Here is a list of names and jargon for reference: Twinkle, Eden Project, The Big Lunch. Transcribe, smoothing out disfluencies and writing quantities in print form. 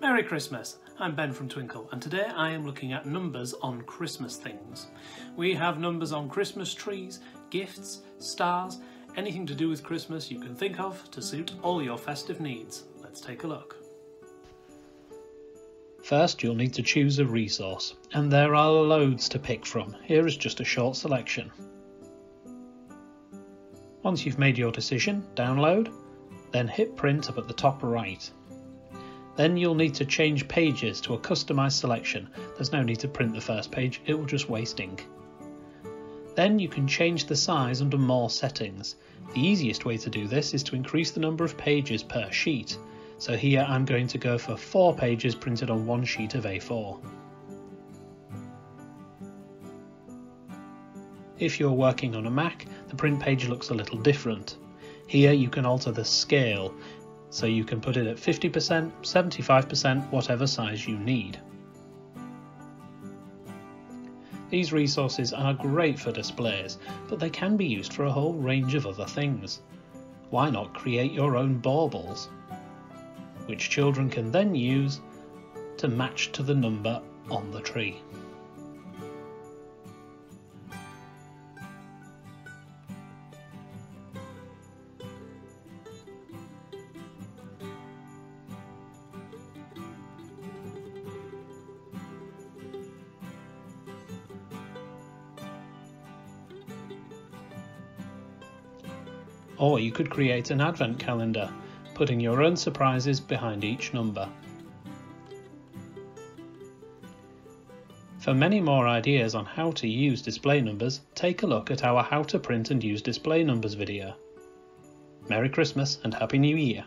Merry Christmas! I'm Ben from Twinkle, and today I am looking at numbers on Christmas things. We have numbers on Christmas trees, gifts, stars, anything to do with Christmas you can think of to suit all your festive needs. Let's take a look. First, you'll need to choose a resource, and there are loads to pick from. Here is just a short selection. Once you've made your decision, download, then hit print up at the top right. Then you'll need to change pages to a customised selection. There's no need to print the first page, it will just waste ink. Then you can change the size under More Settings. The easiest way to do this is to increase the number of pages per sheet. So here I'm going to go for 4 pages printed on one sheet of A4. If you're working on a Mac, the print page looks a little different. Here you can alter the scale. So you can put it at 50%, 75%, whatever size you need. These resources are great for displays, but they can be used for a whole range of other things. Why not create your own baubles, which children can then use to match to the number on the tree. Or you could create an advent calendar, putting your own surprises behind each number. For many more ideas on how to use display numbers, take a look at our How to Print and Use Display Numbers video. Merry Christmas and Happy New Year!